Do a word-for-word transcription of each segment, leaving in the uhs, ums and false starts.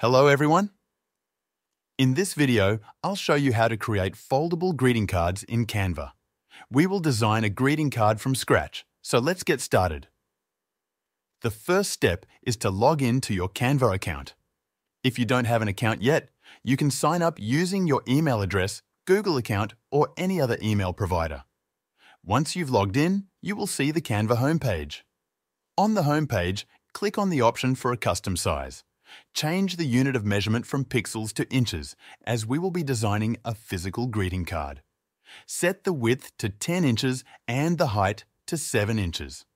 Hello everyone! In this video, I'll show you how to create foldable greeting cards in Canva. We will design a greeting card from scratch, so let's get started. The first step is to log in to your Canva account. If you don't have an account yet, you can sign up using your email address, Google account, or any other email provider. Once you've logged in, you will see the Canva homepage. On the homepage, click on the option for a custom size. Change the unit of measurement from pixels to inches, as we will be designing a physical greeting card. Set the width to ten inches and the height to seven inches.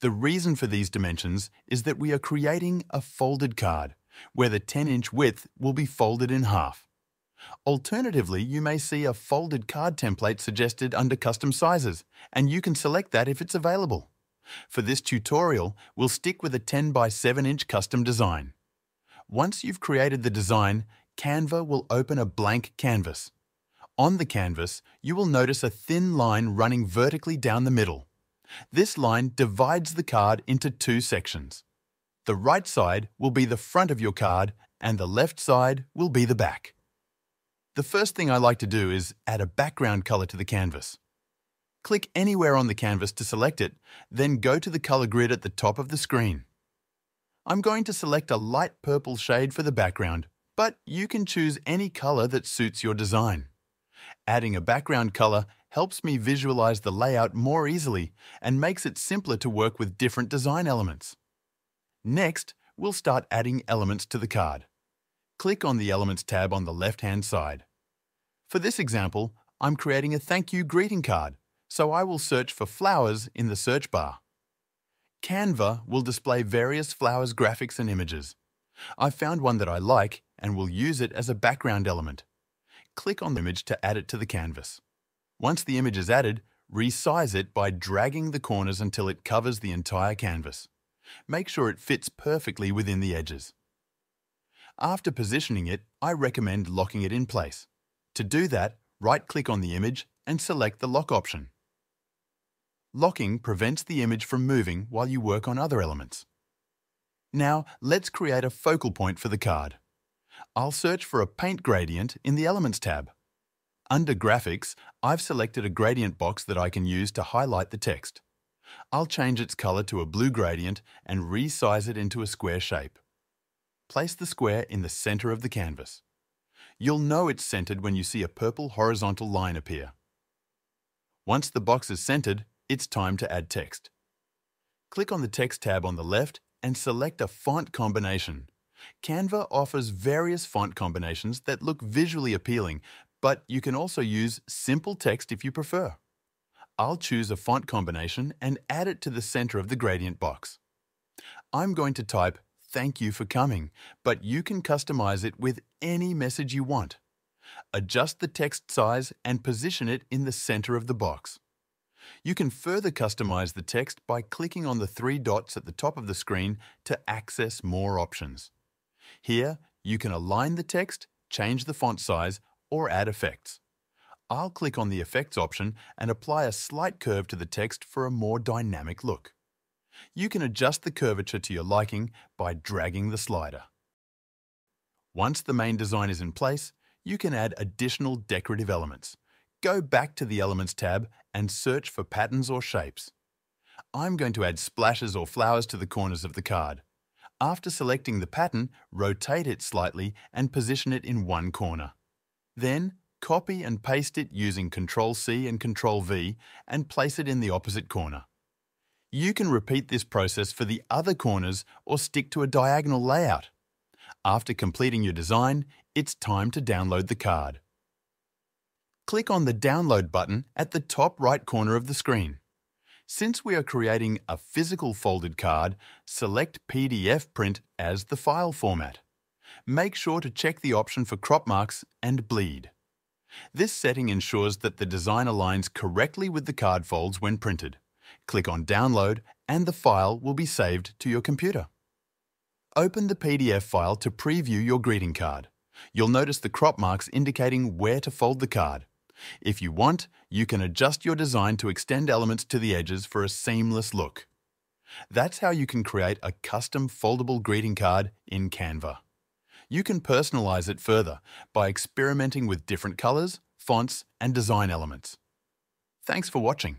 The reason for these dimensions is that we are creating a folded card, where the ten inch width will be folded in half. Alternatively, you may see a folded card template suggested under custom sizes, and you can select that if it's available. For this tutorial, we'll stick with a ten by seven inch custom design. Once you've created the design, Canva will open a blank canvas. On the canvas, you will notice a thin line running vertically down the middle. This line divides the card into two sections. The right side will be the front of your card, and the left side will be the back. The first thing I like to do is add a background color to the canvas. Click anywhere on the canvas to select it, then go to the color grid at the top of the screen. I'm going to select a light purple shade for the background, but you can choose any color that suits your design. Adding a background color helps me visualize the layout more easily and makes it simpler to work with different design elements. Next, we'll start adding elements to the card. Click on the Elements tab on the left-hand side. For this example, I'm creating a thank you greeting card, so I will search for flowers in the search bar. Canva will display various flowers, graphics and images. I found one that I like and will use it as a background element. Click on the image to add it to the canvas. Once the image is added, resize it by dragging the corners until it covers the entire canvas. Make sure it fits perfectly within the edges. After positioning it, I recommend locking it in place. To do that, right-click on the image and select the lock option. Locking prevents the image from moving while you work on other elements. Now, let's create a focal point for the card. I'll search for a paint gradient in the Elements tab. Under Graphics, I've selected a gradient box that I can use to highlight the text. I'll change its color to a blue gradient and resize it into a square shape. Place the square in the center of the canvas. You'll know it's centered when you see a purple horizontal line appear. Once the box is centered, it's time to add text. Click on the Text tab on the left and select a font combination. Canva offers various font combinations that look visually appealing, but you can also use simple text if you prefer. I'll choose a font combination and add it to the center of the gradient box. I'm going to type, "Thank you for coming," but you can customize it with any message you want. Adjust the text size and position it in the center of the box. You can further customize the text by clicking on the three dots at the top of the screen to access more options. Here, you can align the text, change the font size, or add effects. I'll click on the Effects option and apply a slight curve to the text for a more dynamic look. You can adjust the curvature to your liking by dragging the slider. Once the main design is in place, you can add additional decorative elements. Go back to the Elements tab and search for patterns or shapes. I'm going to add splashes or flowers to the corners of the card. After selecting the pattern, rotate it slightly and position it in one corner. Then, copy and paste it using control C and control V and place it in the opposite corner. You can repeat this process for the other corners or stick to a diagonal layout. After completing your design, it's time to download the card. Click on the Download button at the top right corner of the screen. Since we are creating a physical folded card, select P D F print as the file format. Make sure to check the option for crop marks and bleed. This setting ensures that the design aligns correctly with the card folds when printed. Click on Download and the file will be saved to your computer. Open the P D F file to preview your greeting card. You'll notice the crop marks indicating where to fold the card. If you want, you can adjust your design to extend elements to the edges for a seamless look. That's how you can create a custom foldable greeting card in Canva. you can personalize it further by experimenting with different colors, fonts, and design elements. Thanks for watching.